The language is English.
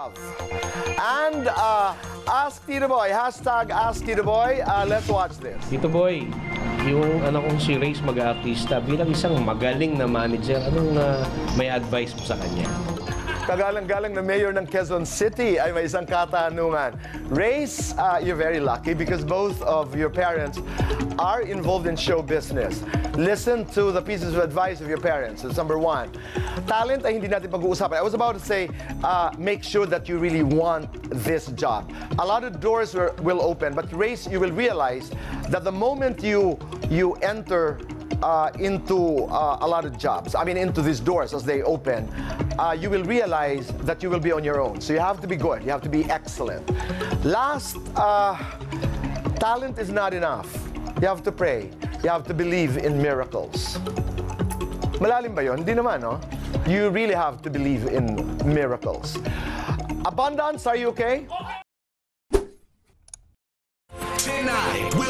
love. And ask Tito Boy, hashtag ask Tito Boy. Let's watch this. Tito Boy, yung anak kong si Race Mag-Artista, bilang isang magaling na manager, anong may advice mo sa kanya? Kagalang-galang na mayor ng Quezon City ay may isang katanungan. Race, you're very lucky because both of your parents are involved in show business. Listen to the pieces of advice of your parents. That's number one. Talent ay hindi natin pag-uusapan. I was about to say, make sure that you really want this job. A lot of doors will open, but Race, you will realize that the moment you enter into a lot of jobs, I mean into these doors as they open, you will realize that you will be on your own. So you have to be good, you have to be excellent. Last, talent is not enough. You have to pray, you have to believe in miracles. Malalim ba yun? Hindi naman, no? You really have to believe in miracles. Abundance, are you okay? Tonight,